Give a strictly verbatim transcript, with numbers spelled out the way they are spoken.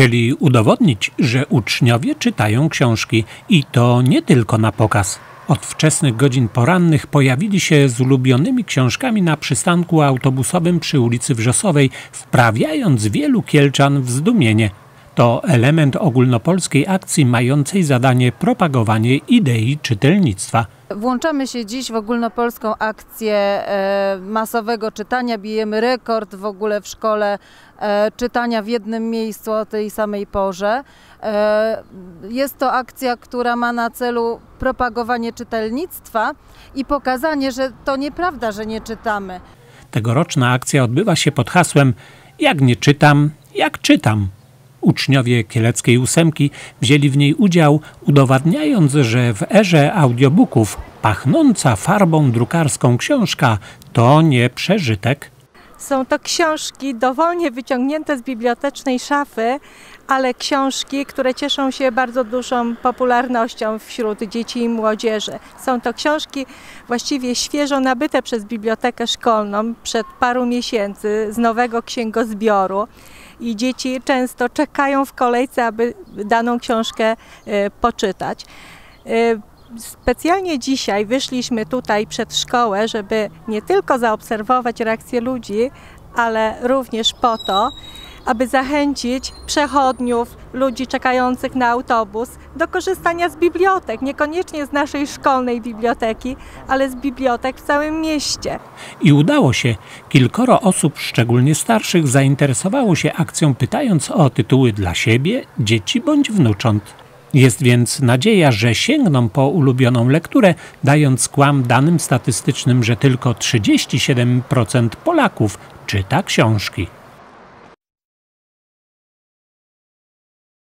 Chcieli udowodnić, że uczniowie czytają książki i to nie tylko na pokaz. Od wczesnych godzin porannych pojawili się z ulubionymi książkami na przystanku autobusowym przy ulicy Wrzosowej, wprawiając wielu Kielczan w zdumienie. To element ogólnopolskiej akcji mającej zadanie propagowanie idei czytelnictwa. Włączamy się dziś w ogólnopolską akcję masowego czytania. Bijemy rekord w ogóle w szkole czytania w jednym miejscu o tej samej porze. Jest to akcja, która ma na celu propagowanie czytelnictwa i pokazanie, że to nieprawda, że nie czytamy. Tegoroczna akcja odbywa się pod hasłem „Jak nie czytam, jak czytam”. Uczniowie kieleckiej ósemki wzięli w niej udział, udowadniając, że w erze audiobooków pachnąca farbą drukarską książka to nie przeżytek. Są to książki dowolnie wyciągnięte z bibliotecznej szafy, ale książki, które cieszą się bardzo dużą popularnością wśród dzieci i młodzieży. Są to książki właściwie świeżo nabyte przez bibliotekę szkolną przed paru miesięcy z nowego księgozbioru. I dzieci często czekają w kolejce, aby daną książkę poczytać. Specjalnie dzisiaj wyszliśmy tutaj przed szkołę, żeby nie tylko zaobserwować reakcję ludzi, ale również po to, aby zachęcić przechodniów, ludzi czekających na autobus do korzystania z bibliotek, niekoniecznie z naszej szkolnej biblioteki, ale z bibliotek w całym mieście. I udało się. Kilkoro osób, szczególnie starszych, zainteresowało się akcją, pytając o tytuły dla siebie, dzieci bądź wnucząt. Jest więc nadzieja, że sięgną po ulubioną lekturę, dając kłam danym statystycznym, że tylko trzydzieści siedem procent Polaków czyta książki.